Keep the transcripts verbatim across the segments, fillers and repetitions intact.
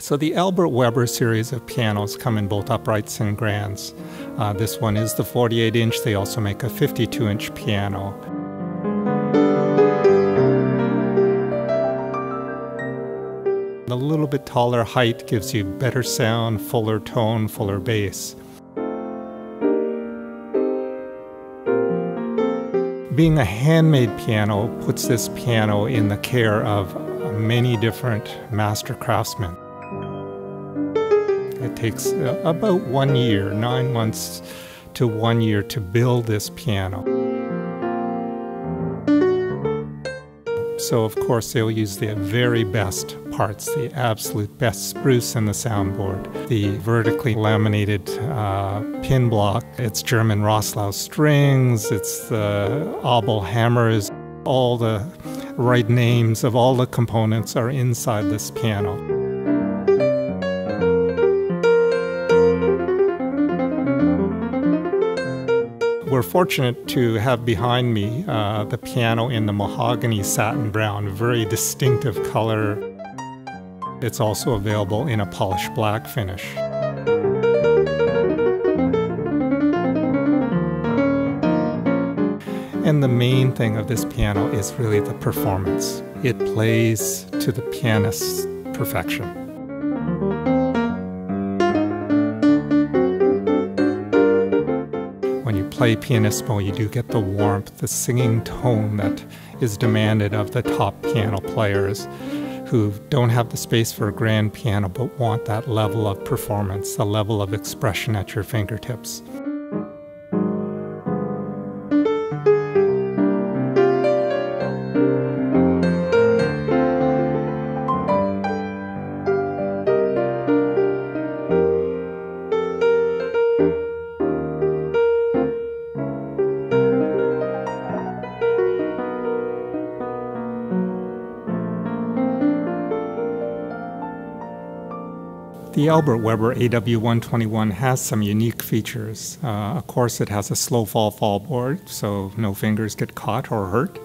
So the Albert Weber series of pianos come in both uprights and grands. Uh, this one is the forty-eight inch. They also make a fifty-two inch piano. The little bit taller height gives you better sound, fuller tone, fuller bass. Being a handmade piano puts this piano in the care of many different master craftsmen. It takes about one year, nine months to one year to build this piano. So of course they'll use the very best parts, the absolute best spruce in the soundboard, the vertically laminated uh, pin block, it's German Roslau strings, it's the Abel hammers, all the right names of all the components are inside this piano. We're fortunate to have behind me uh, the piano in the mahogany satin brown, very distinctive color. It's also available in a polished black finish. And the main thing of this piano is really the performance. It plays to the pianist's perfection. When you play pianissimo, you do get the warmth, the singing tone that is demanded of the top piano players who don't have the space for a grand piano but want that level of performance, the level of expression at your fingertips. The Albert Weber A W one twenty-one has some unique features. Uh, of course, it has a slow fall fall board, so no fingers get caught or hurt.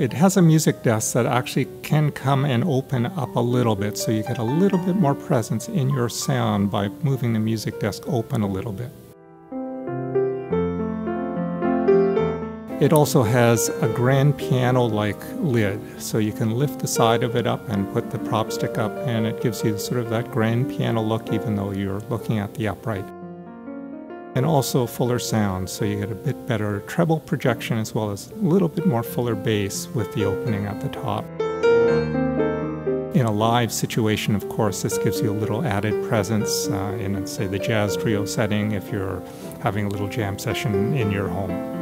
It has a music desk that actually can come and open up a little bit, so you get a little bit more presence in your sound by moving the music desk open a little bit. It also has a grand piano-like lid, so you can lift the side of it up and put the prop stick up, and it gives you sort of that grand piano look even though you're looking at the upright. And also fuller sound, so you get a bit better treble projection as well as a little bit more fuller bass with the opening at the top. In a live situation, of course, this gives you a little added presence uh, in, say, the jazz trio setting if you're having a little jam session in your home.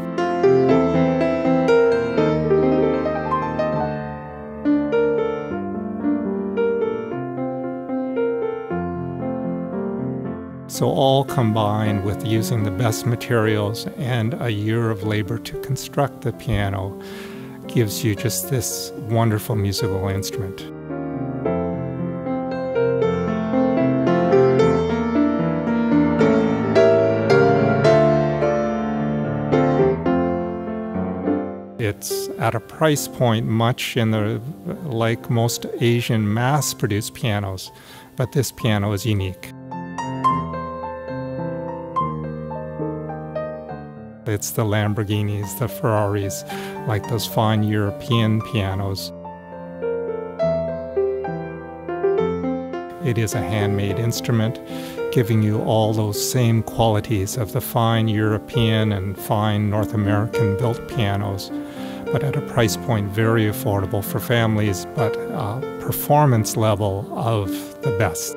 So all combined with using the best materials and a year of labor to construct the piano gives you just this wonderful musical instrument. It's at a price point much in the like most Asian mass-produced pianos, but this piano is unique. It's the Lamborghinis, the Ferraris, like those fine European pianos. It is a handmade instrument, giving you all those same qualities of the fine European and fine North American built pianos, but at a price point very affordable for families, but a performance level of the best.